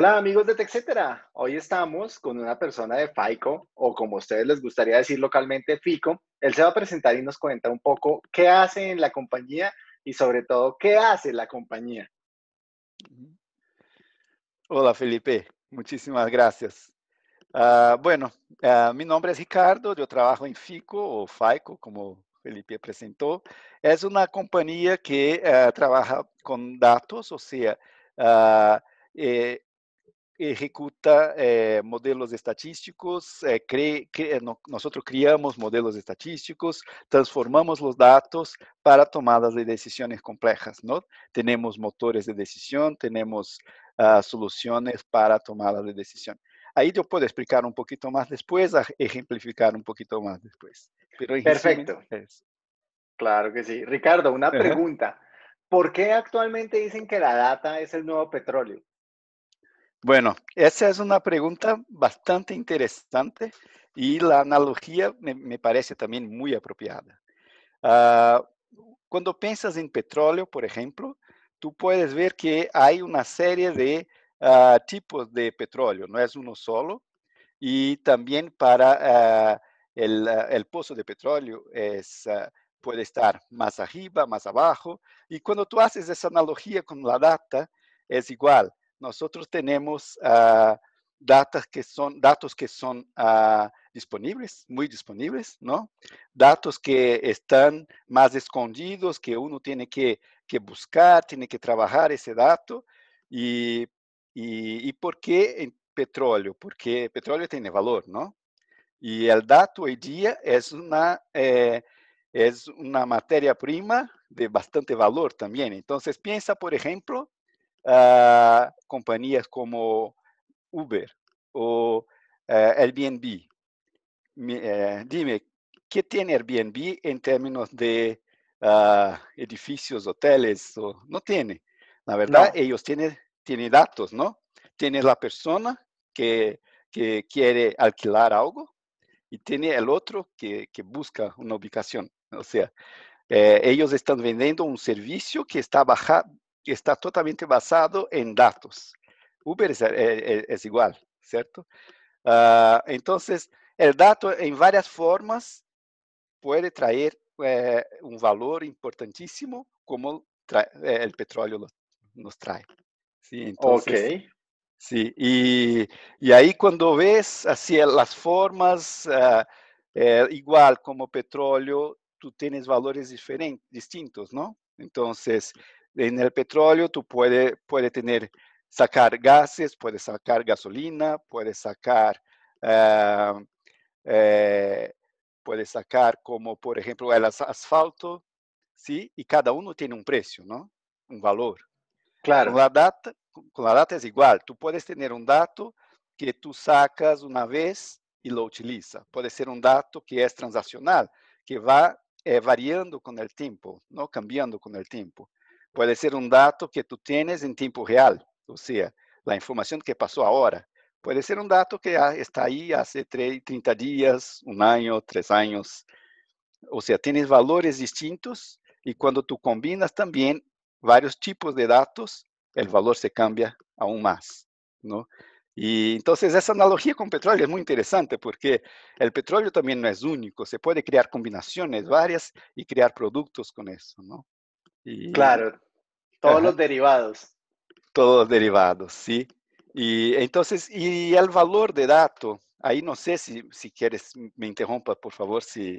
Hola amigos de TechCetera, hoy estamos con una persona de FICO, o como a ustedes les gustaría decir localmente, FICO. Él se va a presentar y nos cuenta un poco qué hace en la compañía y sobre todo, qué hace la compañía. Hola Felipe, muchísimas gracias. Mi nombre es Ricardo, yo trabajo en FICO, o FICO, como Felipe presentó. Es una compañía que trabaja con datos, o sea, ejecuta modelos estadísticos, nosotros criamos modelos estadísticos, transformamos los datos para tomadas de decisiones complejas, ¿no? Tenemos motores de decisión, tenemos soluciones para tomadas de decisión. Ahí yo puedo explicar un poquito más después, ejemplificar un poquito más después. Pero perfecto. Claro que sí. Ricardo, una pregunta. ¿Por qué actualmente dicen que la data es el nuevo petróleo? Bueno, esa es una pregunta bastante interesante y la analogía me parece también muy apropiada. Cuando piensas en petróleo, por ejemplo, tú puedes ver que hay una serie de tipos de petróleo, no es uno solo, y también para el pozo de petróleo puede estar más arriba, más abajo, y cuando tú haces esa analogía con la data, es igual. Nosotros tenemos datos que son disponibles, muy disponibles, ¿no? Datos que están más escondidos, que uno tiene que buscar, tiene que trabajar ese dato. ¿Y por qué en petróleo? Porque el petróleo tiene valor, ¿no? Y el dato hoy día es una materia prima de bastante valor también. Entonces, piensa, por ejemplo, compañías como Uber o Airbnb. Dime, ¿qué tiene Airbnb en términos de edificios, hoteles? No tiene. La verdad, no. Ellos tienen datos, ¿no? Tiene la persona que quiere alquilar algo y tiene el otro que busca una ubicación. O sea, ellos están vendiendo un servicio que está totalmente basado en datos. Uber es igual, ¿cierto? Entonces, el dato en varias formas puede traer un valor importantísimo como el petróleo nos trae. Sí, entonces, ok. Sí, y ahí cuando ves así las formas, igual como petróleo, tú tienes valores distintos, ¿no? Entonces, en el petróleo tú puedes sacar gases, puedes sacar gasolina, puedes sacar como, por ejemplo, el asfalto, ¿sí? Y cada uno tiene un precio, ¿no? Un valor. Claro. Con la data es igual. Tú puedes tener un dato que tú sacas una vez y lo utilizas. Puede ser un dato que es transaccional, que va variando con el tiempo, ¿no? Cambiando con el tiempo. Puede ser un dato que tú tienes en tiempo real, o sea, la información que pasó ahora. Puede ser un dato que está ahí hace 30 días, un año, 3 años. O sea, tienes valores distintos y cuando tú combinas también varios tipos de datos, el valor se cambia aún más, ¿no? Y entonces esa analogía con petróleo es muy interesante porque el petróleo también no es único. Se puede crear combinaciones varias y crear productos con eso, ¿no? Y, claro, todos los derivados. Todos los derivados, sí. Y entonces, y el valor de dato, ahí no sé si quieres, me interrumpa, por favor, si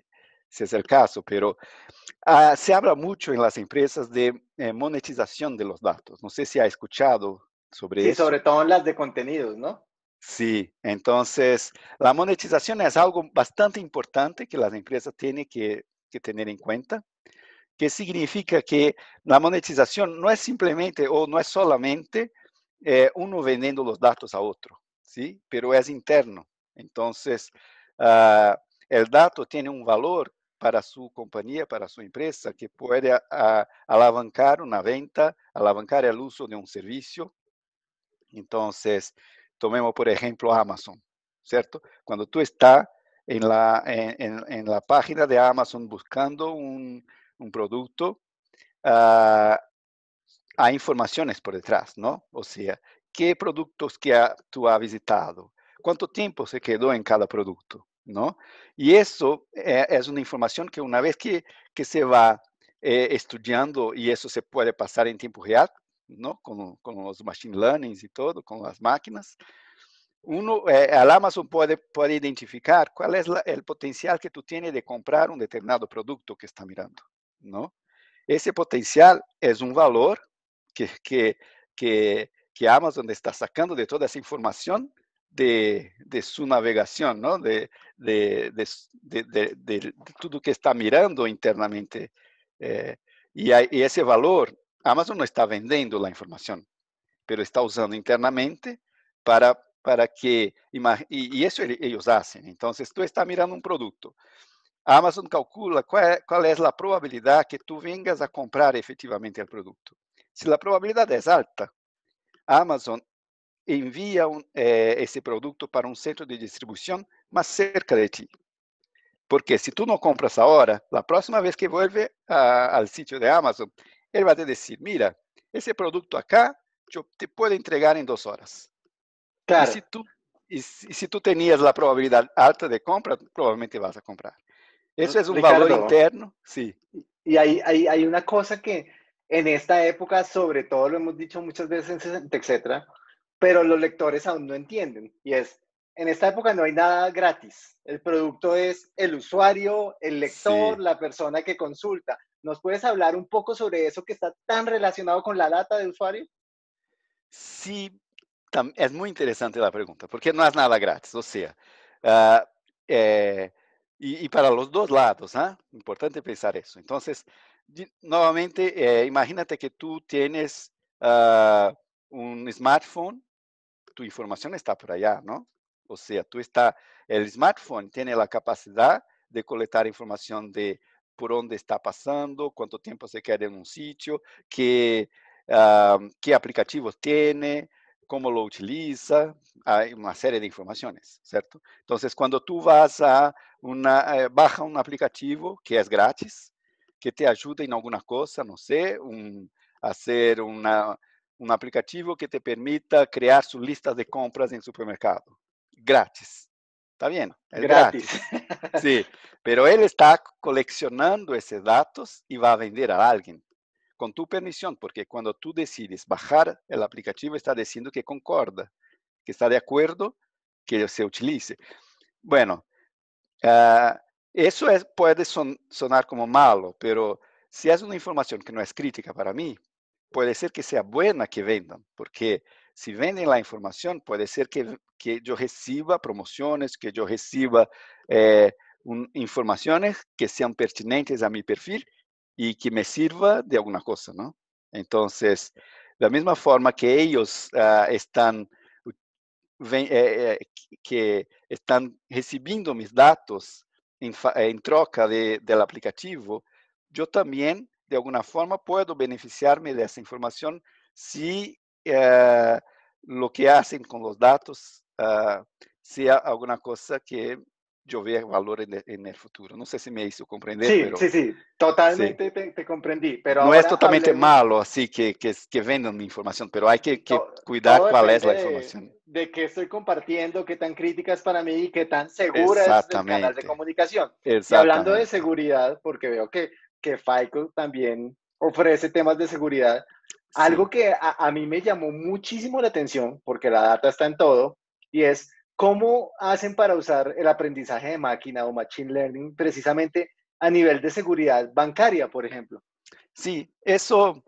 es el caso, pero se habla mucho en las empresas de monetización de los datos. No sé si ha escuchado sobre eso. Sí, sobre todo en las de contenidos, ¿no? Sí, entonces, la monetización es algo bastante importante que las empresas tienen que tener en cuenta. Que significa que la monetización no es simplemente o no es solamente uno vendiendo los datos a otro, ¿sí? Pero es interno. Entonces, el dato tiene un valor para su compañía, para su empresa, que puede alavancar una venta, alavancar el uso de un servicio. Entonces, tomemos por ejemplo Amazon, ¿cierto? Cuando tú estás en la página de Amazon buscando un producto, hay informaciones por detrás, ¿no? O sea, qué productos que tú has visitado, cuánto tiempo se quedó en cada producto, ¿no? Y eso es una información que una vez que se va estudiando, y eso se puede pasar en tiempo real, ¿no? Con los machine learning y todo, con las máquinas, el Amazon puede identificar cuál es el potencial que tú tienes de comprar un determinado producto que está mirando, ¿no? Ese potencial es un valor que Amazon está sacando de toda esa información de su navegación, ¿no? De todo que está mirando internamente. Y ese valor, Amazon no está vendiendo la información, pero está usando internamente para que, y eso ellos hacen. Entonces, tú estás mirando un producto. Amazon calcula cuál es la probabilidad que tú vengas a comprar efectivamente el producto. Si la probabilidad es alta, Amazon envía ese producto para un centro de distribución más cerca de ti. Porque si tú no compras ahora, la próxima vez que vuelve al sitio de Amazon, él va a decir, mira, ese producto acá yo te puedo entregar en 2 horas. Claro. Y si tú tenías la probabilidad alta de compra, probablemente vas a comprar. Eso es un Ricardo, valor interno, sí. Y hay una cosa que en esta época, sobre todo lo hemos dicho muchas veces, etcétera, pero los lectores aún no entienden. Y es, en esta época no hay nada gratis. El producto es el usuario, el lector, sí, la persona que consulta. ¿Nos puedes hablar un poco sobre eso que está tan relacionado con la data de usuario? Sí, es muy interesante la pregunta, porque no es nada gratis. O sea, y para los dos lados, ¿eh? Importante pensar eso. Entonces, nuevamente, imagínate que tú tienes un smartphone, tu información está por allá, ¿no? O sea, el smartphone tiene la capacidad de colectar información de por dónde está pasando, cuánto tiempo se queda en un sitio, qué aplicativos tiene, cómo lo utiliza, hay una serie de informaciones, ¿cierto? Entonces, cuando tú vas baja un aplicativo que es gratis, que te ayuda en alguna cosa, no sé, hacer un aplicativo que te permita crear sus listas de compras en supermercado. Gratis. ¿Está bien? Es gratis. Sí, pero él está coleccionando esos datos y va a vender a alguien. Con tu permisión, porque cuando tú decides bajar el aplicativo, está diciendo que concorda, que está de acuerdo, que se utilice. Bueno, eso puede sonar como malo, pero si es una información que no es crítica para mí, puede ser que sea buena que vendan, porque si venden la información, puede ser que yo reciba promociones, que yo reciba informaciones que sean pertinentes a mi perfil, y que me sirva de alguna cosa, ¿no? Entonces, de la misma forma que ellos están recibiendo mis datos en troca del aplicativo, yo también, de alguna forma, puedo beneficiarme de esa información si lo que hacen con los datos sea alguna cosa que yo veo valor en el futuro. No sé si me hizo comprender. Sí, pero, sí, totalmente sí. Te comprendí. Pero no es totalmente malo, así que vendan mi información, pero hay que cuidar cuál es la información. De qué estoy compartiendo, qué tan crítica es para mí y qué tan segura es el canal de comunicación. Y hablando de seguridad, porque veo que FICO también ofrece temas de seguridad, sí. Algo que a mí me llamó muchísimo la atención, porque la data está en todo, y es ¿cómo hacen para usar el aprendizaje de máquina o machine learning precisamente a nivel de seguridad bancaria, por ejemplo? Sí, eso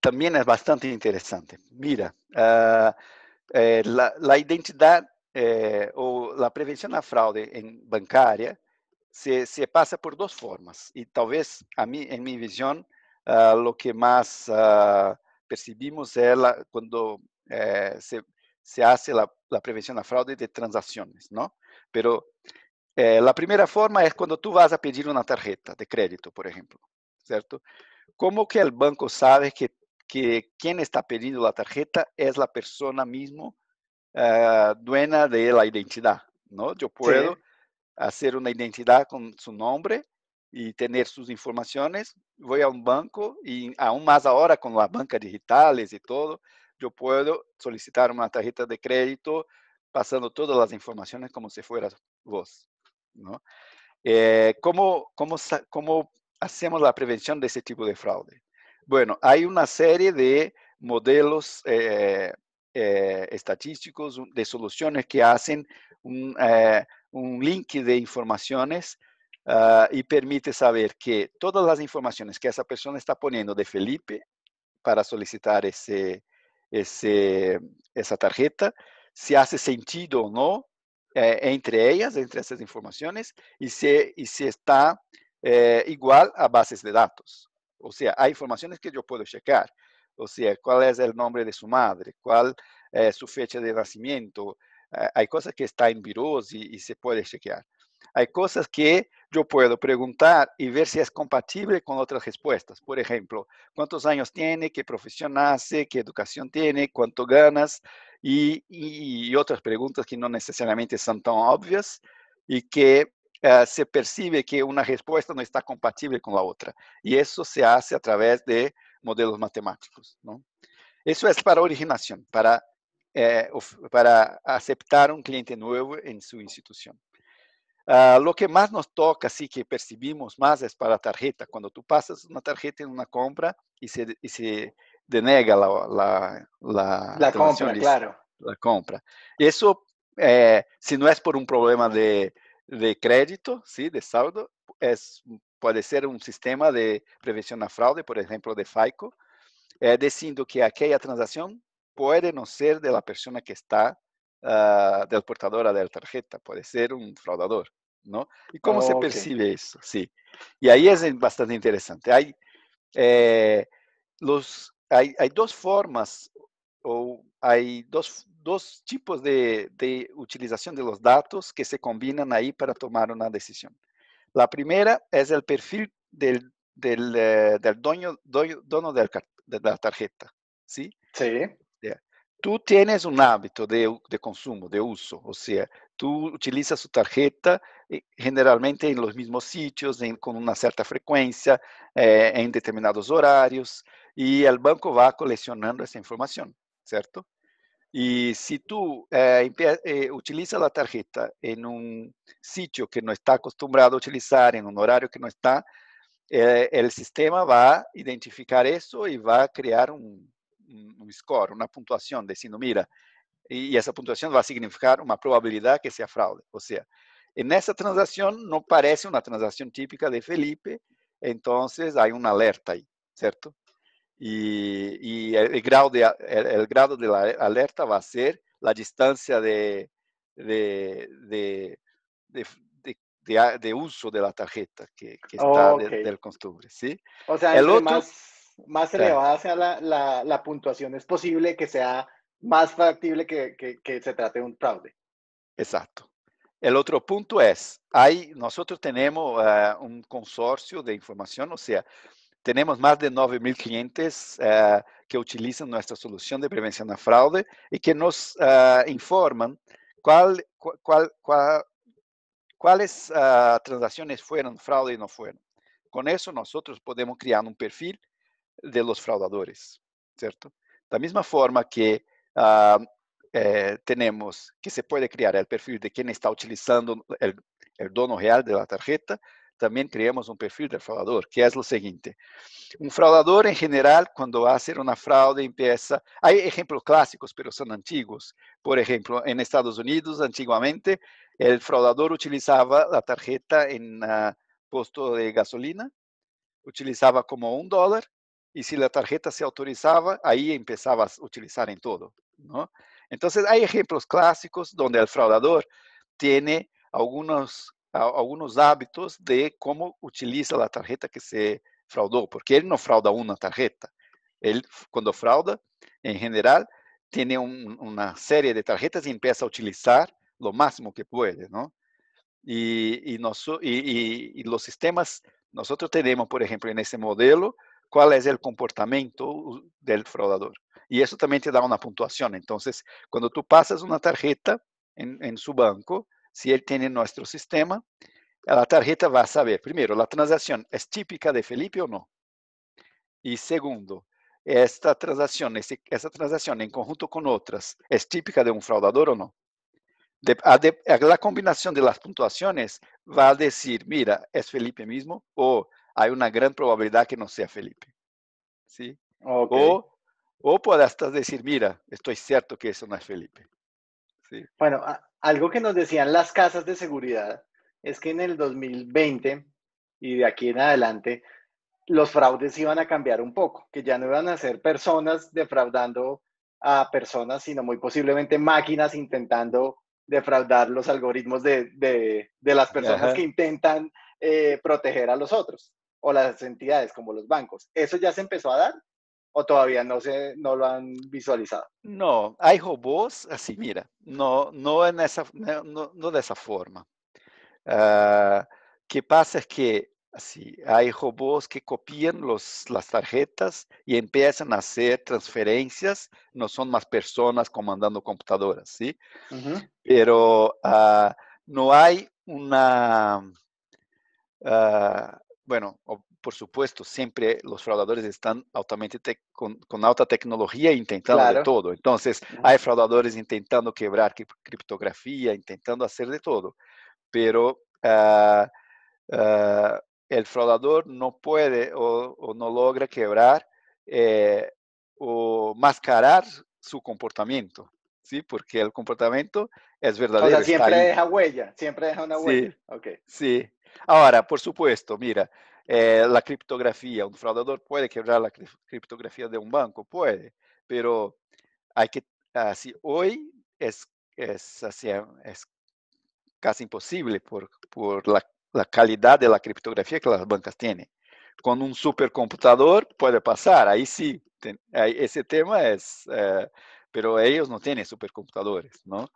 también es bastante interesante. Mira, la identidad o la prevención a fraude bancaria se pasa por dos formas. Y tal vez en mi visión, lo que más percibimos es cuando se hace la prevención a fraude de transacciones, ¿no? Pero la primera forma es cuando tú vas a pedir una tarjeta de crédito, por ejemplo, ¿cierto? ¿Cómo que el banco sabe que quien está pidiendo la tarjeta es la persona misma dueña de la identidad, ¿no? Yo puedo, sí, hacer una identidad con su nombre y tener sus informaciones, voy a un banco y aún más ahora con las bancas digitales y todo, yo puedo solicitar una tarjeta de crédito pasando todas las informaciones como si fueras vos, ¿no? ¿Cómo hacemos la prevención de ese tipo de fraude? Bueno, hay una serie de modelos estadísticos, de soluciones que hacen un link de informaciones y permite saber que todas las informaciones que esa persona está poniendo de Felipe para solicitar esa tarjeta, si hace sentido o no entre ellas, entre esas informaciones, y si está igual a bases de datos. O sea, hay informaciones que yo puedo checar. O sea, cuál es el nombre de su madre, cuál es su fecha de nacimiento. Hay cosas que están en birós y se puede chequear. Hay cosas que yo puedo preguntar y ver si es compatible con otras respuestas. Por ejemplo, cuántos años tiene, qué profesión hace, qué educación tiene, cuánto ganas y otras preguntas que no necesariamente son tan obvias y que se percibe que una respuesta no está compatible con la otra. Y eso se hace a través de modelos matemáticos, ¿no? Eso es para originación, para aceptar un cliente nuevo en su institución. Lo que más nos toca, sí que percibimos más, es para tarjeta. Cuando tú pasas una tarjeta en una compra y se denega la compra, claro. La compra. Eso, si no es por un problema de crédito, ¿sí? De saldo, puede ser un sistema de prevención a fraude, por ejemplo, de FICO, diciendo que aquella transacción puede no ser de la persona que está, del portador de la tarjeta, puede ser un fraudador, ¿no? ¿Y cómo se percibe eso? Sí. Y ahí es bastante interesante. Hay dos formas, o hay dos tipos de utilización de los datos que se combinan ahí para tomar una decisión. La primera es el perfil del dueño de la tarjeta, ¿sí? Sí. Yeah. Tú tienes un hábito de consumo, de uso, o sea, tú utilizas su tarjeta generalmente en los mismos sitios, con una cierta frecuencia, en determinados horarios, y el banco va coleccionando esa información, ¿cierto? Y si tú utilizas la tarjeta en un sitio que no está acostumbrado a utilizar, en un horario que no está, el sistema va a identificar eso y va a crear un score, una puntuación, diciendo, mira, y esa puntuación va a significar una probabilidad que sea fraude. O sea, en esa transacción no parece una transacción típica de Felipe, entonces hay una alerta ahí, ¿cierto? Y el grado de la alerta va a ser la distancia de uso de la tarjeta que está del costumbre, ¿sí? O sea, el otro, más elevada sea la puntuación, es posible que sea más factible que se trate de un fraude. Exacto. El otro punto es, nosotros tenemos un consorcio de información, o sea, tenemos más de 9.000 clientes que utilizan nuestra solución de prevención a fraude y que nos informan cuáles transacciones fueron fraude y no fueron. Con eso nosotros podemos crear un perfil de los fraudadores, ¿cierto? De la misma forma que tenemos que se puede crear el perfil de quien está utilizando el dono real de la tarjeta, también creamos un perfil del fraudador, que es lo siguiente. Un fraudador en general, cuando va a hacer una fraude, empieza... Hay ejemplos clásicos, pero son antiguos. Por ejemplo, en Estados Unidos, antiguamente, el fraudador utilizaba la tarjeta en puesto de gasolina, utilizaba como $1, y si la tarjeta se autorizaba, ahí empezaba a utilizar en todo, ¿no? Entonces, hay ejemplos clásicos donde el fraudador tiene algunos hábitos de cómo utiliza la tarjeta que se fraudó, porque él no frauda una tarjeta. Él, cuando frauda, en general, tiene una serie de tarjetas y empieza a utilizar lo máximo que puede, ¿no? Y los sistemas, nosotros tenemos, por ejemplo, en ese modelo, cuál es el comportamiento del fraudador. Y eso también te da una puntuación. Entonces, cuando tú pasas una tarjeta en su banco, si él tiene nuestro sistema, la tarjeta va a saber, primero, la transacción es típica de Felipe o no. Y segundo, essa transação em conjunto com outras é típica de um fraudador ou não? A combinação das pontuações vai dizer, mira, é Felipe mesmo, ou há uma grande probabilidade que não seja Felipe. ¿Sí? Okay. O puedas hasta decir, mira, estoy cierto que eso no es Felipe. ¿Sí? Bueno, algo que nos decían las casas de seguridad es que en el 2020 y de aquí en adelante los fraudes iban a cambiar un poco, que ya no iban a ser personas defraudando a personas, sino muy posiblemente máquinas intentando defraudar los algoritmos de las personas. Ajá. Que intentan proteger a los otros o las entidades como los bancos. ¿Eso ya se empezó a dar o todavía no lo han visualizado? No, hay robots así, mira, no de esa forma. ¿Qué pasa? Es que así, hay robots que copian las tarjetas y empiezan a hacer transferencias, no son más personas comandando computadoras, ¿sí? Uh-huh. Pero no hay una... bueno, por supuesto, siempre los fraudadores están altamente con alta tecnología intentando, claro, de todo. Entonces, hay fraudadores intentando quebrar criptografía, intentando hacer de todo. Pero el fraudador no puede o no logra quebrar o mascarar su comportamiento, ¿sí? Porque el comportamiento es verdadero. O sea, siempre deja huella, siempre deja una huella. Sí, okay. Sí. Ahora, por supuesto, mira, la criptografía, un fraudador puede quebrar la criptografía de un banco, puede, pero hay que, así, hoy es casi imposible por la calidad de la criptografía que las bancas tienen. Con un supercomputador puede pasar, ahí sí, ese tema es, pero ellos no tienen supercomputadores, ¿no?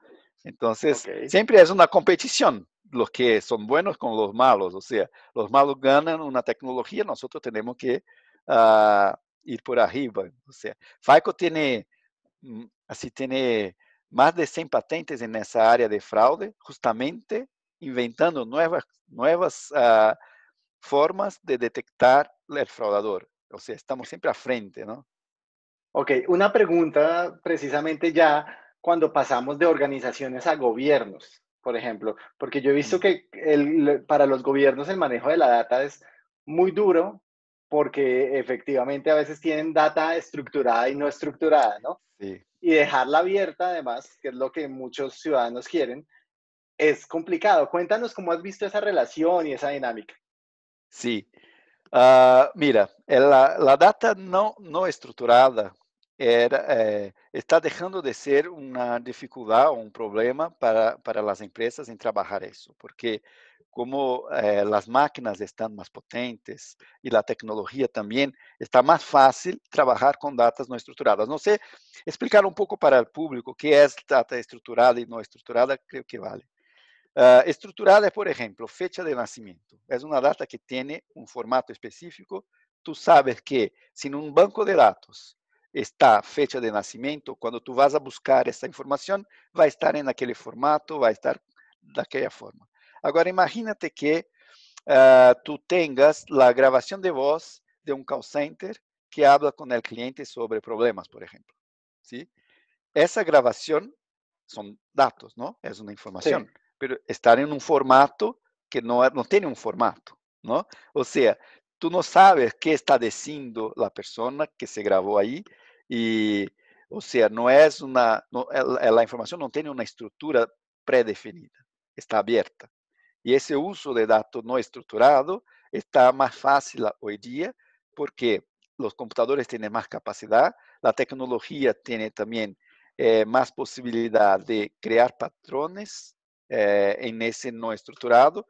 Entonces, okay, siempre es una competición. Los que son buenos con los malos, o sea, los malos ganan una tecnología, nosotros tenemos que ir por arriba. O sea, FICO tiene más de 100 patentes en esa área de fraude, justamente inventando nuevas formas de detectar el fraudador. O sea, estamos siempre a frente, ¿no? Ok, una pregunta precisamente ya cuando pasamos de organizaciones a gobiernos, por ejemplo, porque yo he visto que para los gobiernos el manejo de la data es muy duro porque efectivamente a veces tienen data estructurada y no estructurada, ¿no? Sí. Y dejarla abierta además, que es lo que muchos ciudadanos quieren, es complicado. Cuéntanos cómo has visto esa relación y esa dinámica. Sí. Mira, la data no estructurada está dejando de ser una dificultad o un problema para las empresas en trabajar eso, porque como las máquinas están más potentes y la tecnología también, está más fácil trabajar con datas no estructuradas. No sé, explicar un poco para el público qué es data estructurada y no estructurada, creo que vale. Estructurada es, por ejemplo, fecha de nacimiento. Es una data que tiene un formato específico. Tú sabes que sin un banco de datos está fecha de nacimiento, cuando tú vas a buscar esa información, va a estar en aquel formato, va a estar de aquella forma. Agora, imagínate que tú tengas la grabación de voz de un call center que habla con el cliente sobre problemas, por ejemplo. ¿Sí? Esa grabación son datos, ¿no? Es una información, sí, pero estar en un formato que no tiene un formato, ¿no? O sea, tú no sabes qué está diciendo la persona que se grabó ahí y, o sea, la información no tiene una estructura predefinida, está abierta. Y ese uso de datos no estructurado está más fácil hoy día porque los computadores tienen más capacidad, la tecnología tiene también más posibilidad de crear patrones en ese no estructurado,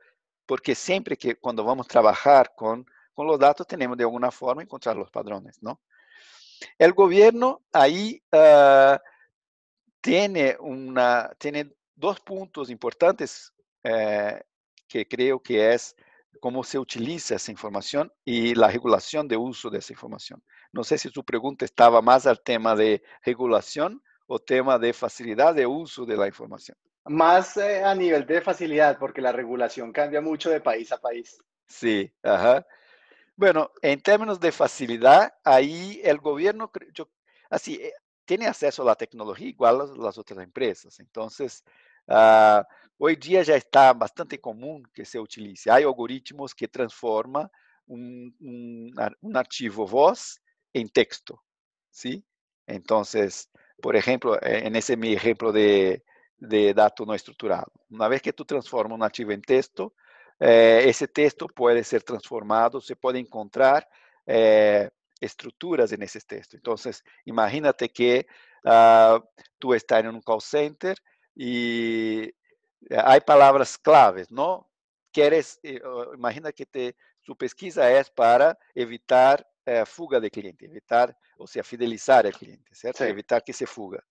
porque siempre que cuando vamos a trabajar con los datos tenemos de alguna forma encontrar los padrones, ¿no? El gobierno ahí tiene dos puntos importantes que creo que es cómo se utiliza esa información y la regulación de uso de esa información. No sé si su pregunta estaba más al tema de regulación o tema de facilidad de uso de la información. Más a nivel de facilidad, porque la regulación cambia mucho de país a país. Sí, ajá. Bueno, en términos de facilidad, ahí el gobierno, así, tiene acceso a la tecnología igual a las otras empresas. Entonces, hoy día ya está bastante común que se utilice. Hay algoritmos que transforman un archivo voz en texto, ¿sí? Entonces, por ejemplo, en ese mi ejemplo de dato no estructurado, una vez que tú transformas un archivo en texto, ese texto puede ser transformado, se puede encontrar estructuras en ese texto. Entonces, imagínate que tú estás en un call center y hay palabras claves, ¿no? Quieres, imagina que tu pesquisa es para evitar fuga de cliente, evitar, o sea, fidelizar al cliente, ¿cierto? Sí. Evitar que se fuga.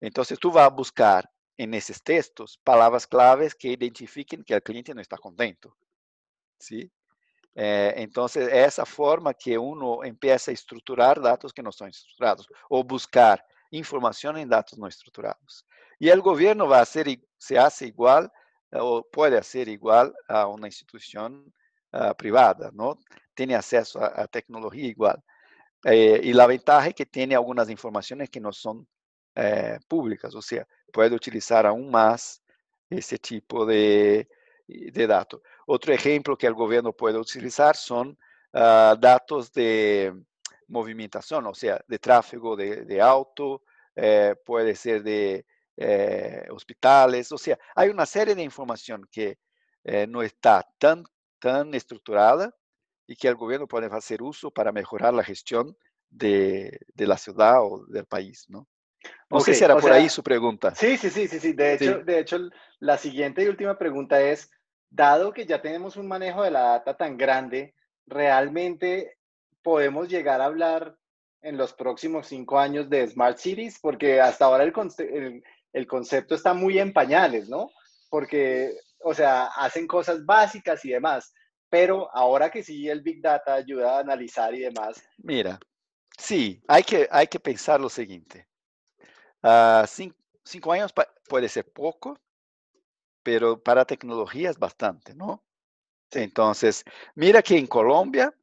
Entonces, tú vas a buscar en esos textos palabras claves que identifiquen que el cliente no está contento, ¿sí? Entonces, esa forma que uno empieza a estructurar datos que no son estructurados o buscar información en datos no estructurados. Y el gobierno va a hacer, se hace igual o puede hacer igual a una institución privada, ¿no? Tiene acceso a tecnología igual. Y la ventaja es que tiene algunas informaciones que no son públicas, o sea, puede utilizar aún más ese tipo de datos. Otro ejemplo que el gobierno puede utilizar son datos de movimentación, o sea, de tráfego de auto, puede ser de hospitales, o sea, hay una serie de información que no está tan estructurada y que el gobierno puede hacer uso para mejorar la gestión de la ciudad o del país, ¿no? No okay, sé si era por ahí su pregunta. Sí. De hecho, la siguiente y última pregunta es, dado que ya tenemos un manejo de la data tan grande, ¿realmente podemos llegar a hablar en los próximos 5 años de Smart Cities? Porque hasta ahora el concepto está muy en pañales, ¿no? Porque, o sea, hacen cosas básicas y demás, pero ahora que sí el Big Data ayuda a analizar y demás. Mira, sí, hay que pensar lo siguiente. 5 años puede ser poco, pero para tecnología es bastante, ¿no? Entonces, mira que en Colombia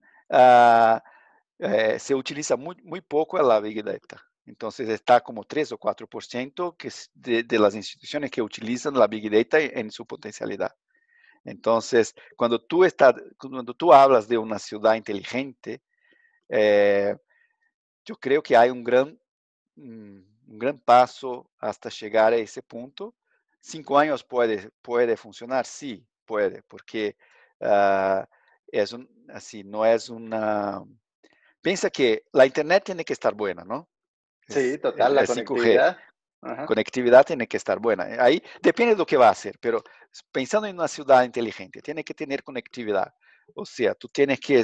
se utiliza muy poco la Big Data. Entonces, está como 3 o 4% de las instituciones que utilizan la Big Data en su potencialidad. Entonces, cuando tú hablas de una ciudad inteligente, yo creo que hay un gran paso hasta llegar a ese punto. 5 años puede funcionar, sí, puede, porque Piensa que la internet tiene que estar buena, ¿no? Sí, total, la conectividad. 5G. Ajá. Conectividad tiene que estar buena. Ahí depende de lo que va a hacer, pero pensando en una ciudad inteligente, tiene que tener conectividad. O sea, tú tienes que...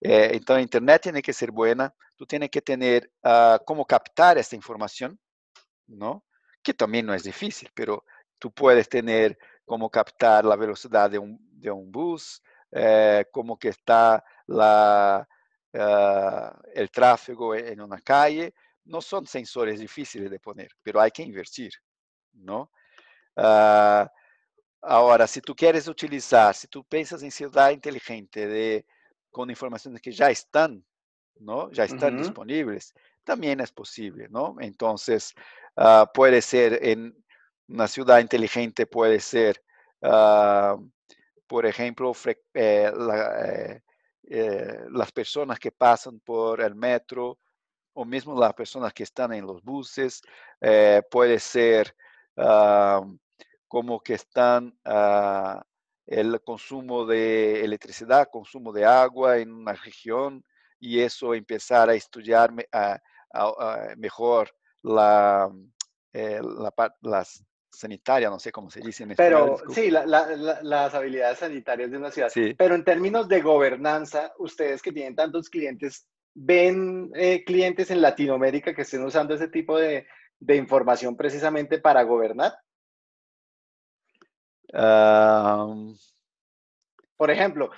entonces, internet tiene que ser buena, tú tienes que tener cómo captar esta información, ¿no? Que también no es difícil, pero tú puedes tener cómo captar la velocidad de un bus, cómo que está el tráfego en una calle. No son sensores difíciles de poner, pero hay que invertir, ¿no? Ahora, si tú quieres utilizar, si tú piensas en ciudad inteligente con informaciones que ya están, ¿no? Ya están disponibles, también es posible, ¿no? Entonces, puede ser en una ciudad inteligente, puede ser, por ejemplo, las personas que pasan por el metro o mismo las personas que están en los buses, puede ser como que están... el consumo de electricidad, consumo de agua en una región y eso empezar a estudiar mejor la sanitaria, no sé cómo se dice en español. Pero sí, las habilidades sanitarias de una ciudad. Sí. Pero en términos de gobernanza, ustedes que tienen tantos clientes, ¿ven clientes en Latinoamérica que estén usando ese tipo de información precisamente para gobernar? Por ejemplo,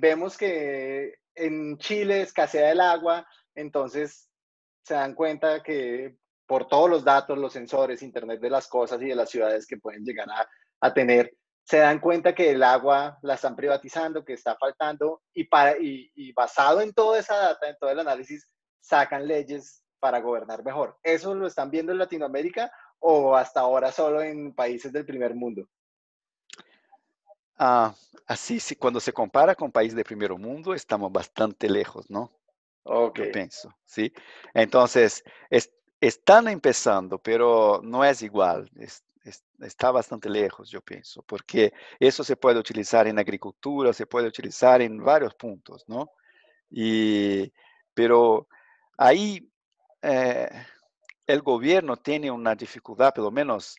vemos que en Chile escasea el agua, entonces se dan cuenta que por todos los datos, los sensores, internet de las cosas y de las ciudades que pueden llegar a tener, se dan cuenta que el agua la están privatizando, que está faltando, y basado en toda esa data, en todo el análisis, sacan leyes para gobernar mejor. ¿Eso lo están viendo en Latinoamérica o hasta ahora solo en países del primer mundo? Ah, así, sí, cuando se compara con países de primer mundo, estamos bastante lejos, ¿no? Okay. Yo pienso, ¿sí? Entonces, están empezando, pero no es igual. Está bastante lejos, yo pienso, porque eso se puede utilizar en agricultura, se puede utilizar en varios puntos, ¿no? Pero ahí el gobierno tiene una dificultad, por lo menos...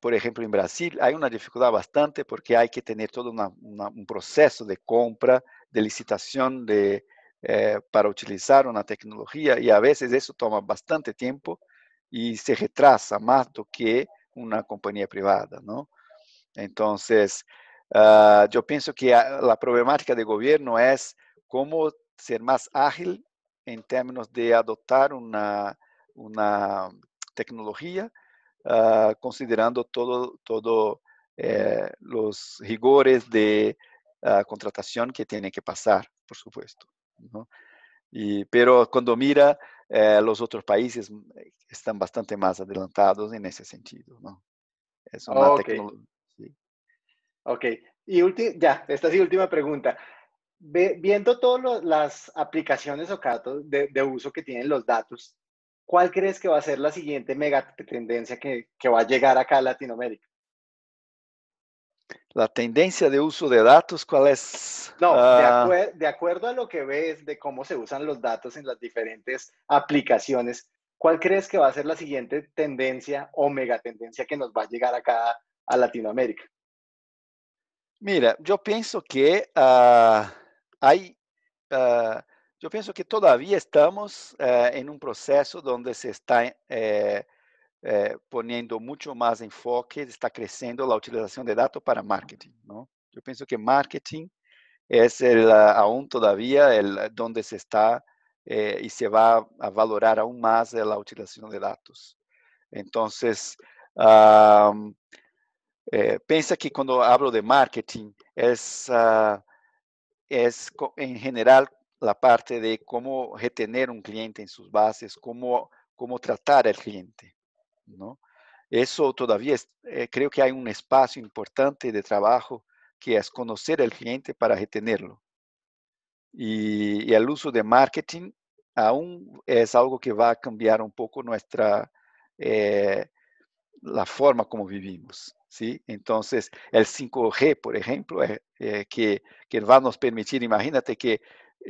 por ejemplo, en Brasil hay una dificultad bastante porque hay que tener todo un proceso de compra, de licitación para utilizar una tecnología y a veces eso toma bastante tiempo y se retrasa más do que una compañía privada, ¿no? Entonces, yo pienso que la problemática del gobierno es cómo ser más ágil en términos de adoptar una tecnología considerando todo los rigores de contratación que tiene que pasar, por supuesto, ¿no? Pero cuando mira, los otros países están bastante más adelantados en ese sentido, ¿no? Es una tecnología. Sí. Ok. Y esta es la última pregunta. Viendo todas las aplicaciones o casos de uso que tienen los datos, ¿cuál crees que va a ser la siguiente mega tendencia que va a llegar acá a Latinoamérica? La tendencia de uso de datos, ¿cuál es? No, de acuerdo a lo que ves de cómo se usan los datos en las diferentes aplicaciones, ¿cuál crees que va a ser la siguiente tendencia o mega tendencia que nos va a llegar acá a Latinoamérica? Mira, yo pienso que yo pienso que todavía estamos en un proceso donde se está poniendo mucho más enfoque, está creciendo la utilización de datos para marketing, ¿no? Yo pienso que marketing es aún todavía donde se está y se va a valorar aún más la utilización de datos. Entonces, piensa que cuando hablo de marketing es en general la parte de cómo retener un cliente en sus bases, cómo tratar al cliente, ¿no? Eso todavía creo que hay un espacio importante de trabajo que es conocer al cliente para retenerlo. Y el uso de marketing aún es algo que va a cambiar un poco la forma como vivimos, ¿sí? Entonces, el 5G, por ejemplo, que va a nos permitir, imagínate que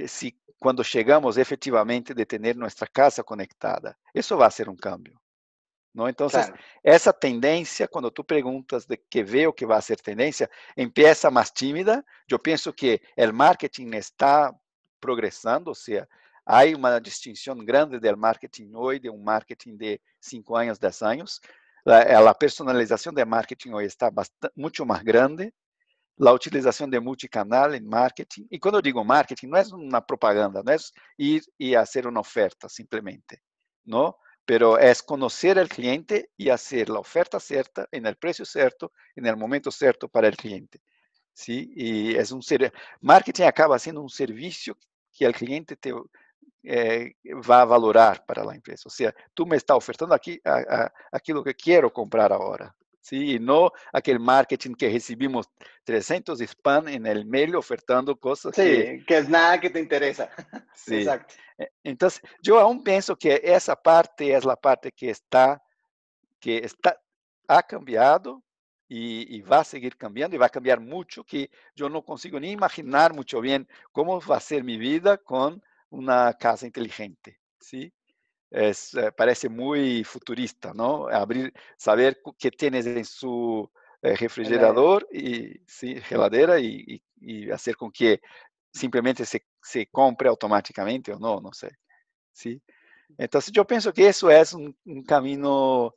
si cuando llegamos efectivamente de tener nuestra casa conectada, eso va a ser un cambio, ¿no? Entonces, claro, esa tendencia, cuando tú preguntas de qué veo que va a ser tendencia, empieza más tímida. Yo pienso que el marketing está progresando, o sea, hay una distinción grande del marketing hoy, de un marketing de 5 años, 10 años. La personalización de marketing hoy está mucho más grande. La utilización de multicanal en marketing. Y cuando digo marketing, no es una propaganda, no es ir y hacer una oferta simplemente, ¿no? Pero es conocer al cliente y hacer la oferta cierta, en el precio cierto, en el momento cierto para el cliente, ¿sí? Y es marketing acaba siendo un servicio que el cliente te va a valorar para la empresa. O sea, tú me estás ofertando aquí lo que quiero comprar ahora. Sí, y no aquel marketing que recibimos 300 spam en el mail ofertando cosas. Sí, que es nada que te interesa. Sí. Exacto. Entonces, yo aún pienso que esa parte es la parte ha cambiado y va a seguir cambiando y va a cambiar mucho, que yo no consigo ni imaginar mucho bien cómo va a ser mi vida con una casa inteligente, ¿sí? Parece muy futurista, ¿no? Saber qué tienes en su refrigerador y heladera y hacer con que simplemente se compre automáticamente o no sé, ¿sí? Entonces yo pienso que eso es un camino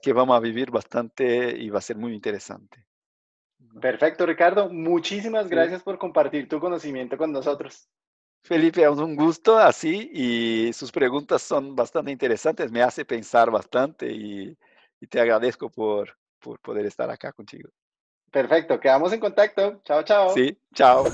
que vamos a vivir bastante y va a ser muy interesante. Perfecto, Ricardo. Muchísimas gracias por compartir tu conocimiento con nosotros. Felipe, es un gusto así y sus preguntas son bastante interesantes, me hace pensar bastante y te agradezco por por poder estar acá contigo. Perfecto, quedamos en contacto. Chao, chao. Sí, chao.